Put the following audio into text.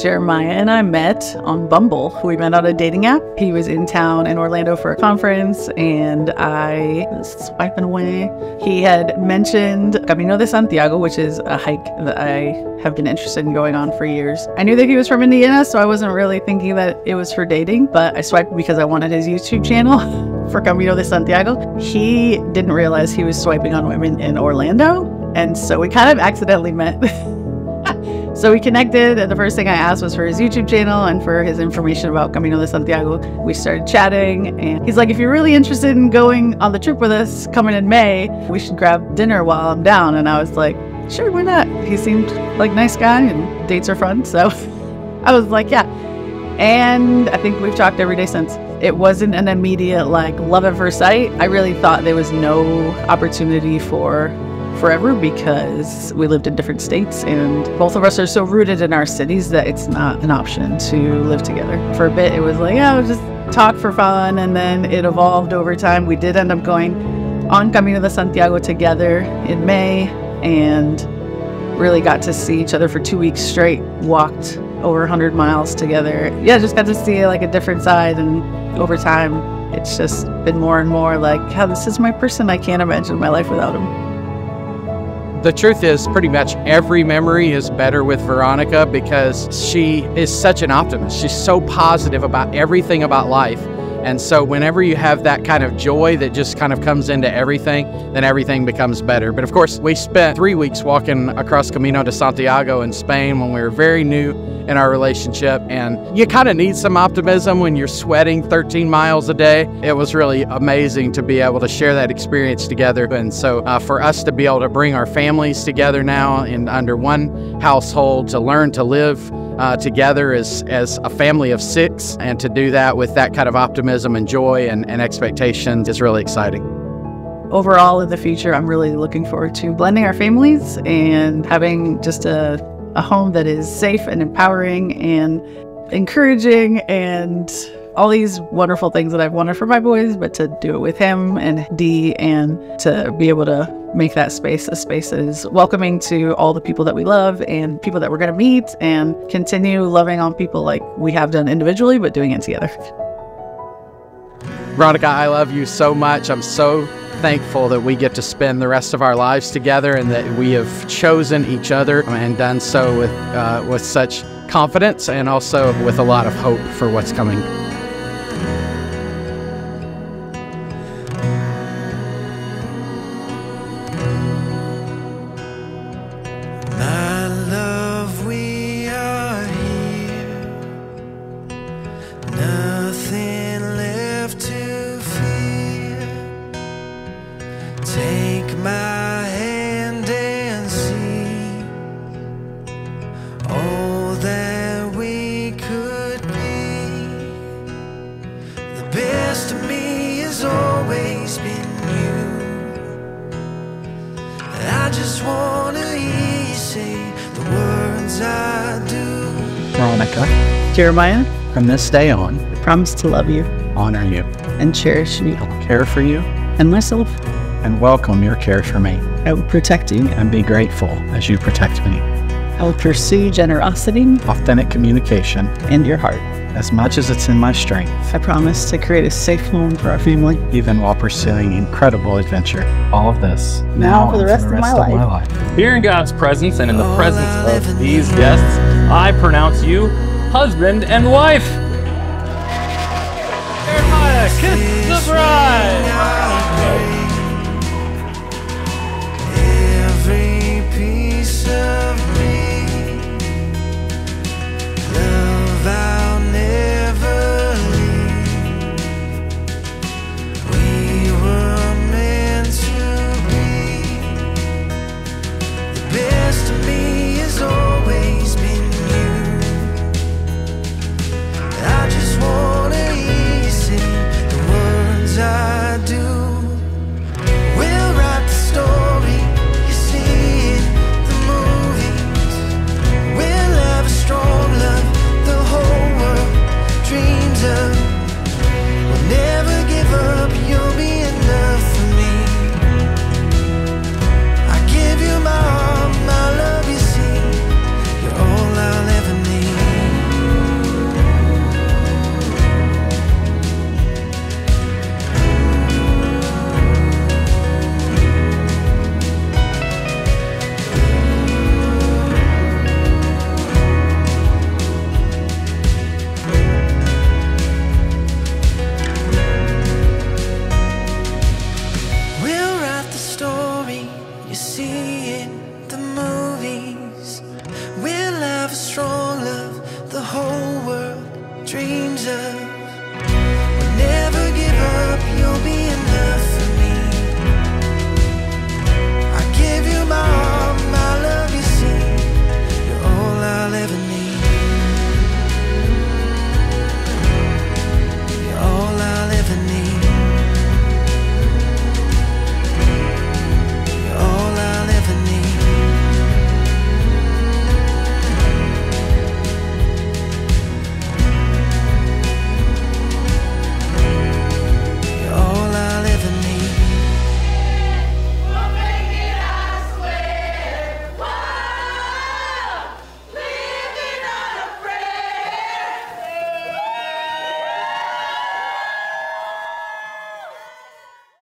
Jeremiah and I met on Bumble. We met on a dating app. He was in town in Orlando for a conference, and I was swiping away. He had mentioned Camino de Santiago, which is a hike that I have been interested in going on for years. I knew that he was from Indiana, so I wasn't really thinking that it was for dating, but I swiped because I wanted his YouTube channel for Camino de Santiago. He didn't realize he was swiping on women in Orlando, and so we kind of accidentally met. So we connected, and the first thing I asked was for his YouTube channel and for his information about Camino de Santiago. We started chatting, and he's like, if you're really interested in going on the trip with us coming in May, we should grab dinner while I'm down. And I was like, sure, why not? He seemed like a nice guy, and dates are fun, so I was like, yeah. And I think we've talked every day since. It wasn't an immediate, like, love at first sight. I really thought there was no opportunity for forever because we lived in different states, and both of us are so rooted in our cities that it's not an option to live together. For a bit, it was like, oh, just talk for fun, and then it evolved over time. We did end up going on Camino de Santiago together in May, and really got to see each other for 2 weeks straight, walked over 100 miles together. Yeah, just got to see like a different side, and over time, it's just been more and more like, how this is my person. I can't imagine my life without him. The truth is, pretty much every memory is better with Veronica because she is such an optimist. She's so positive about everything about life. And so whenever you have that kind of joy that just kind of comes into everything, then everything becomes better. But of course, we spent 3 weeks walking across Camino de Santiago in Spain when we were very new in our relationship. And you kind of need some optimism when you're sweating 13 miles a day. It was really amazing to be able to share that experience together. And so for us to be able to bring our families together now and under one household to learn to live together as a family of six, and to do that with that kind of optimism and joy and expectations is really exciting. Overall, in the future, I'm really looking forward to blending our families and having just a home that is safe and empowering and encouraging and all these wonderful things that I've wanted for my boys, but to do it with him and Dee, and to be able to make that space a space that is welcoming to all the people that we love and people that we're going to meet, and continue loving on people like we have done individually, but doing it together. Veronica, I love you so much. I'm so thankful that we get to spend the rest of our lives together, and that we have chosen each other and done so with such confidence, and also with a lot of hope for what's coming. Take my hand and see all that we could be. The best of me has always been you. I just want to hear you say the words I do. Veronica, Jeremiah, from this day on, I promise to love you, honor you, and cherish you, care for you and myself, and welcome your care for me. I will protect you and be grateful as you protect me. I will pursue generosity, authentic communication, and your heart as much as it's in my strength. I promise to create a safe home for our family, even while pursuing incredible adventure. All of this now for the rest of my life. Here in God's presence and in the presence of these guests, I pronounce you husband and wife. Jeremiah, kiss the bride. I just wanna hear you say the words I do. movies. We'll have a strong love the whole world dreams of.